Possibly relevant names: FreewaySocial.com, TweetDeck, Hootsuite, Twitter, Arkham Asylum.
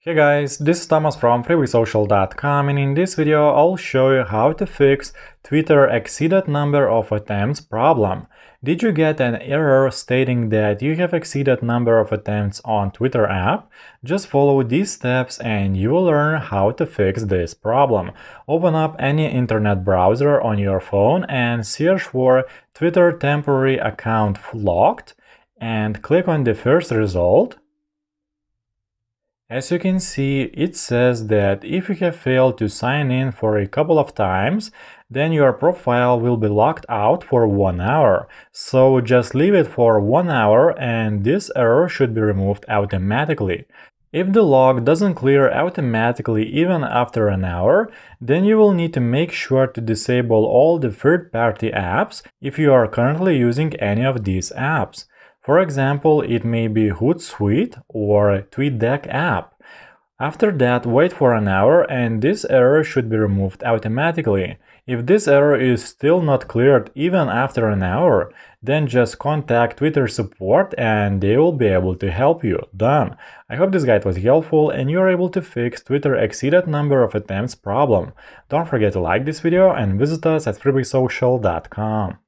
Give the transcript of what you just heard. Hey guys, this is Thomas from FreewaySocial.com, and in this video I'll show you how to fix Twitter exceeded number of attempts problem. Did you get an error stating that you have exceeded number of attempts on Twitter app? Just follow these steps and you will learn how to fix this problem. Open up any internet browser on your phone and search for Twitter temporary account locked and click on the first result. As you can see, it says that if you have failed to sign in for a couple of times, then your profile will be locked out for 1 hour. So just leave it for 1 hour and this error should be removed automatically. If the log doesn't clear automatically even after an hour, then you will need to make sure to disable all the third-party apps if you are currently using any of these apps. For example, it may be Hootsuite or TweetDeck app. After that, wait for an hour and this error should be removed automatically. If this error is still not cleared even after an hour, then just contact Twitter support and they will be able to help you. Done! I hope this guide was helpful and you are able to fix Twitter exceeded number of attempts problem. Don't forget to like this video and visit us at FreewaySocial.com.